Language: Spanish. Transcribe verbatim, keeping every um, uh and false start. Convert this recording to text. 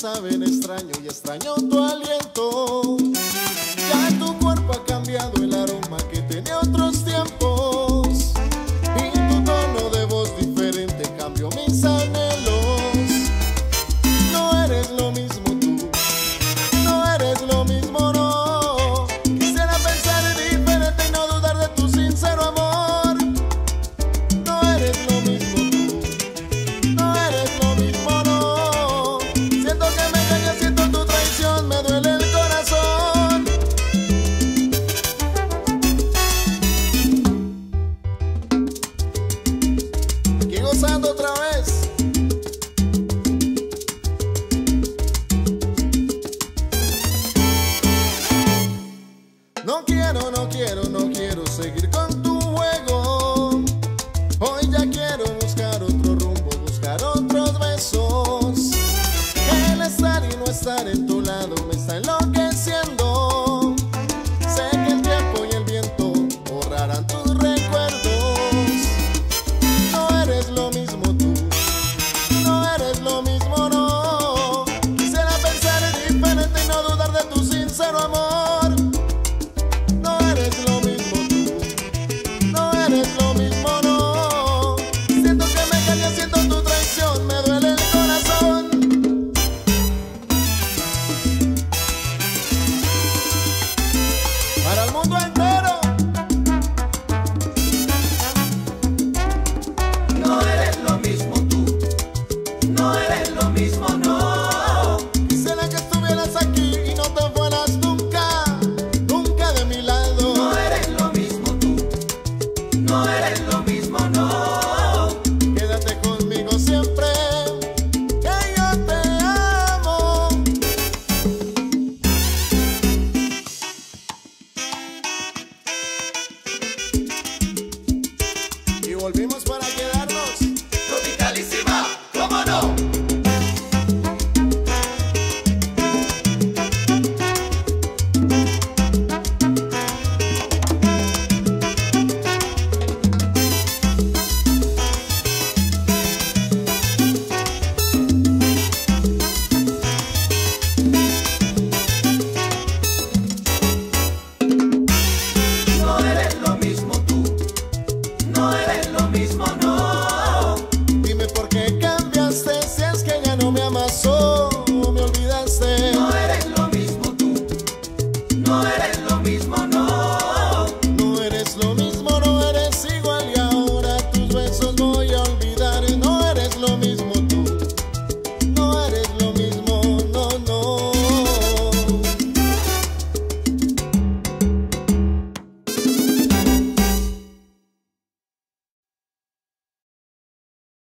saben extraño y extraño tu aliento. Ya tu cuerpo ha cambiado el aroma que tenía otros tiempos, y tu tono de voz diferente cambió mis anhelos. No eres lo mismo tú, no eres lo mismo, no. Quisiera pensar diferente y no dudar de tu sincero amor. No eres lo mismo tú, no eres lo mismo, no. Siento que me engañas, siento tu traición, me duele el corazón. Aquí gozando otra vez. No quiero, no quiero, no quiero seguir con tu juego. Hoy ya quiero buscar otro rumbo, buscar otros besos. El estar y no estar en tu lado me está enloqueciendo.